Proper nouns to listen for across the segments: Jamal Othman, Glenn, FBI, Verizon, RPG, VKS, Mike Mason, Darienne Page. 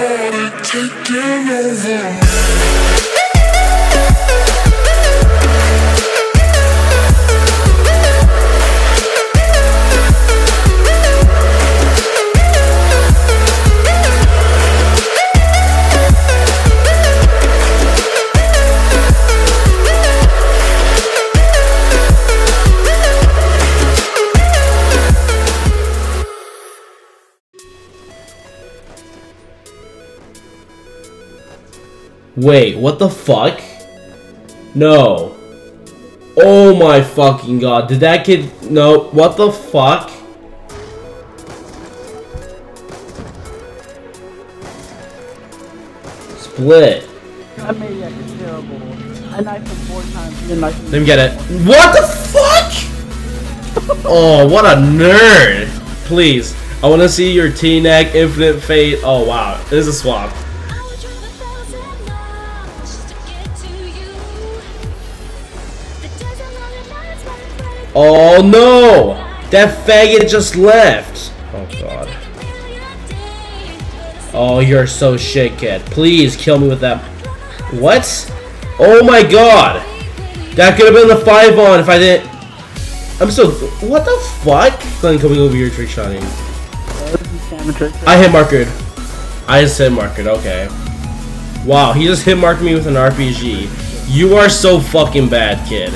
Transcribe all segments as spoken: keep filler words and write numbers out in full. gotta take anything. Wait, what the fuck? No. Oh my fucking god, did that kid... No, what the fuck? Split. I made that terrible. I knifed him four times. Then Let me get it. What the fuck? Oh, what a nerd. Please, I want to see your T-neck, Infinite Fate. Oh wow, this is a swap. Oh no! That faggot just left! Oh god. Oh, you're so shit, kid. Please kill me with that. What? Oh my god! That could have been the five on if I didn't. I'm so. What the fuck? Glenn coming over here trick shotting. I hit markered. I just hit markered, okay. Wow, he just hit marked me with an R P G. You are so fucking bad, kid.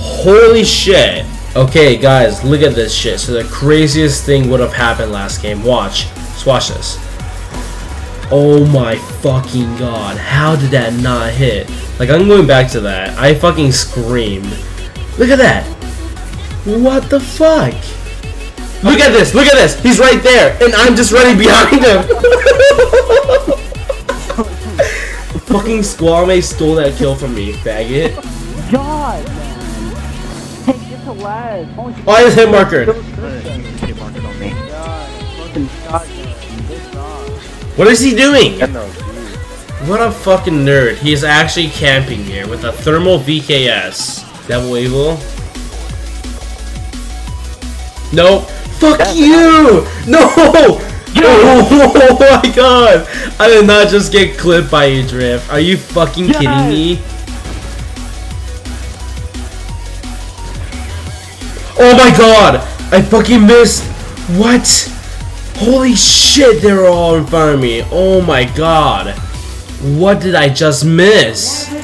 Holy shit. Okay guys, look at this shit. So the craziest thing would have happened last game. Watch. Just watch this. Oh my fucking god. How did that not hit? Like, I'm going back to that. I fucking screamed. Look at that. What the fuck? Look at this. Look at this. He's right there. And I'm just running behind him. Fucking Squame stole that kill from me, faggot. God. Oh, I just hit marker. What is he doing? What a fucking nerd. He is actually camping here with a thermal V K S. Devil Evil. Nope. Fuck you! No! Oh my god! I did not just get clipped by you, Drift. Are you fucking kidding me? Oh my god! I fucking missed! What? Holy shit, they were all in front of me. Oh my god. What did I just miss?